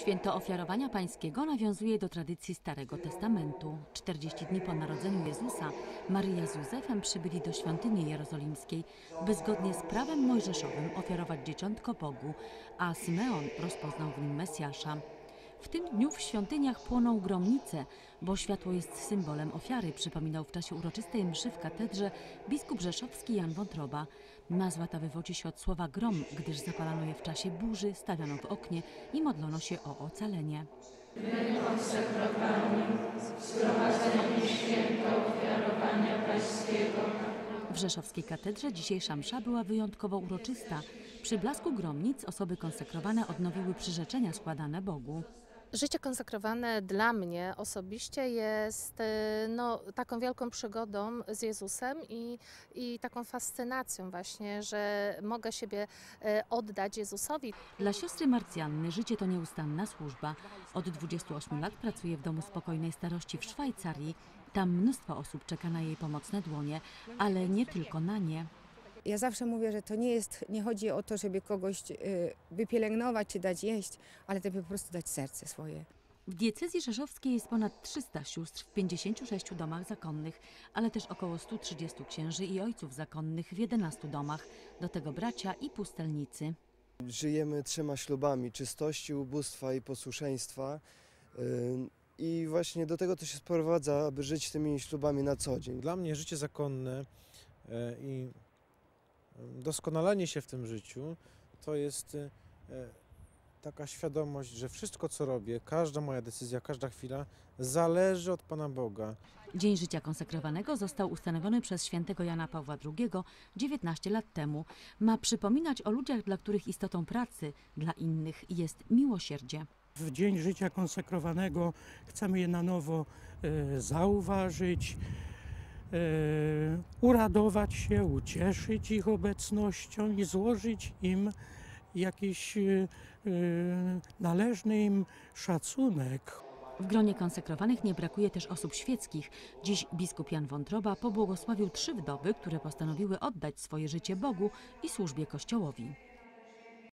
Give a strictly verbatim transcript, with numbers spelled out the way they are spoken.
Święto Ofiarowania Pańskiego nawiązuje do tradycji Starego Testamentu. czterdzieści dni po narodzeniu Jezusa Maryja z Józefem przybyli do świątyni jerozolimskiej, by zgodnie z prawem mojżeszowym ofiarować dzieciątko Bogu, a Symeon rozpoznał w nim Mesjasza. W tym dniu w świątyniach płoną gromnice, bo światło jest symbolem ofiary, przypominał w czasie uroczystej mszy w katedrze biskup rzeszowski Jan Wątroba. Nazwa ta wywodzi się od słowa grom, gdyż zapalano je w czasie burzy, stawiano w oknie i modlono się o ocalenie. My konsekrowani sprowadzeni święto ofiarowania pańskiego. W rzeszowskiej katedrze dzisiejsza msza była wyjątkowo uroczysta. Przy blasku gromnic osoby konsekrowane odnowiły przyrzeczenia składane Bogu. Życie konsekrowane dla mnie osobiście jest no, taką wielką przygodą z Jezusem i, i taką fascynacją właśnie, że mogę siebie oddać Jezusowi. Dla siostry Marcjanny życie to nieustanna służba. Od dwudziestu ośmiu lat pracuje w Domu Spokojnej Starości w Szwajcarii. Tam mnóstwo osób czeka na jej pomocne dłonie, ale nie tylko na nie. Ja zawsze mówię, że to nie jest, nie chodzi o to, żeby kogoś wypielęgnować czy dać jeść, ale żeby po prostu dać serce swoje. W diecezji rzeszowskiej jest ponad trzysta sióstr w pięćdziesięciu sześciu domach zakonnych, ale też około stu trzydziestu księży i ojców zakonnych w jedenastu domach, do tego bracia i pustelnicy. Żyjemy trzema ślubami: czystości, ubóstwa i posłuszeństwa. I właśnie do tego to się sprowadza, aby żyć tymi ślubami na co dzień. Dla mnie życie zakonne i doskonalenie się w tym życiu to jest taka świadomość, że wszystko co robię, każda moja decyzja, każda chwila zależy od Pana Boga. Dzień Życia Konsekrowanego został ustanowiony przez świętego Jana Pawła drugiego dziewiętnaście lat temu. Ma przypominać o ludziach, dla których istotą pracy, dla innych jest miłosierdzie. W Dzień Życia Konsekrowanego chcemy je na nowo e, zauważyć, e, uradować się, ucieszyć ich obecnością i złożyć im jakiś e, należny im szacunek. W gronie konsekrowanych nie brakuje też osób świeckich. Dziś biskup Jan Wątroba pobłogosławił trzy wdowy, które postanowiły oddać swoje życie Bogu i służbie Kościołowi.